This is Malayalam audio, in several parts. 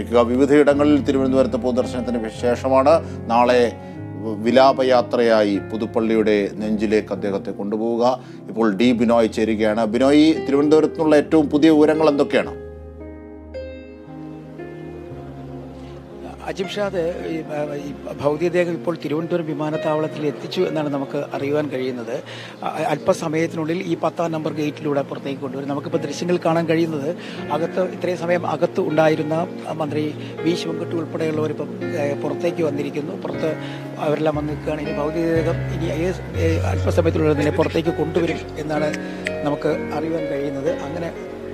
ഓർമ്മിക്കുക. വിവിധയിടങ്ങളിൽ തിരുവനന്തപുരത്ത് പൊതുദർശനത്തിന് വിശേഷമാണ്. നാളെ വിലാപയാത്രയായി പുതുപ്പള്ളിയുടെ നെഞ്ചിലേക്ക് അദ്ദേഹത്തെ കൊണ്ടുപോവുക. ഇപ്പോൾ ഡി ബിനോയ് ചേരുകയാണ്. ബിനോയ്, തിരുവനന്തപുരത്ത് നിന്നുള്ള ഏറ്റവും പുതിയ വിവരങ്ങൾ എന്തൊക്കെയാണ്? അജിംഷാദ്, ഭൗതികദേഹം ഇപ്പോൾ തിരുവനന്തപുരം വിമാനത്താവളത്തിൽ എത്തിച്ചു എന്നാണ് നമുക്ക് അറിയുവാൻ കഴിയുന്നത്. അല്പസമയത്തിനുള്ളിൽ ഈ 10-ാം നമ്പർ ഗേറ്റിലൂടെ പുറത്തേക്ക് കൊണ്ടുവരും. നമുക്കിപ്പോൾ ദൃശ്യങ്ങൾ കാണാൻ കഴിയുന്നത് അകത്ത് ഇത്രയും സമയം അകത്ത് ഉണ്ടായിരുന്ന മന്ത്രി വി ശിവൻകുട്ടി ഉൾപ്പെടെയുള്ളവർ ഇപ്പം പുറത്തേക്ക് വന്നിരിക്കുന്നു. പുറത്ത് അവരെല്ലാം വന്ന് നിൽക്കുകയാണ്. ഇനി ഭൗതികദേഹം ഇനി അല്പസമയത്തിനുള്ളിൽ തന്നെ പുറത്തേക്ക് കൊണ്ടുവരും എന്നാണ് നമുക്ക് അറിയുവാൻ കഴിയുന്നത്. അങ്ങനെ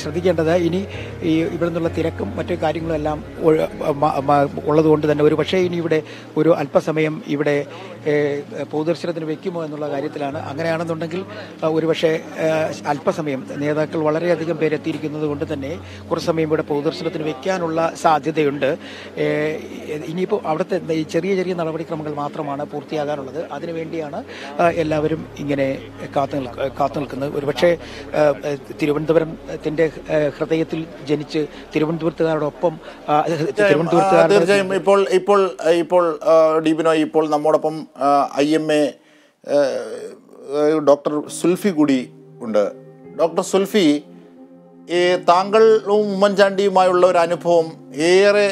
ശ്രദ്ധിക്കേണ്ടത് ഈ ഇവിടെ നിന്നുള്ള തിരക്കും മറ്റു കാര്യങ്ങളെല്ലാം ഉള്ളതുകൊണ്ട് തന്നെ ഒരു പക്ഷേ ഇനി ഇവിടെ ഒരു അല്പസമയം ഇവിടെ പൊതുദർശനത്തിന് വെക്കുമോ എന്നുള്ള കാര്യത്തിലാണ്. അങ്ങനെയാണെന്നുണ്ടെങ്കിൽ ഒരുപക്ഷെ അല്പസമയം നേതാക്കൾ വളരെയധികം പേരെത്തിയിരിക്കുന്നത് കൊണ്ട് തന്നെ കുറച്ച് സമയം ഇവിടെ പൊതുദർശനത്തിന് വെക്കാനുള്ള സാധ്യതയുണ്ട്. ഇനിയിപ്പോൾ അവിടുത്തെ ഈ ചെറിയ ചെറിയ നടപടിക്രമങ്ങൾ മാത്രമാണ് പൂർത്തിയാകാനുള്ളത്. അതിനുവേണ്ടിയാണ് എല്ലാവരും ഇങ്ങനെ കാത്തു നിൽക്കുന്നത്. ഒരുപക്ഷെ തിരുവനന്തപുരത്തിൻ്റെ ഹൃദയത്തിൽ ജനിച്ച് തിരുവനന്തപുരത്തുകാരോടൊപ്പം തീർച്ചയായും ഇപ്പോൾ ഡി ബിനോയ്, ഇപ്പോൾ നമ്മോടൊപ്പം IMA ഡോക്ടർ സുൽഫി കൂടി ഉണ്ട്. ഡോക്ടർ സുൽഫി, താങ്കളും ഉമ്മൻചാണ്ടിയുമായുള്ള ഒരു അനുഭവം ഏറെ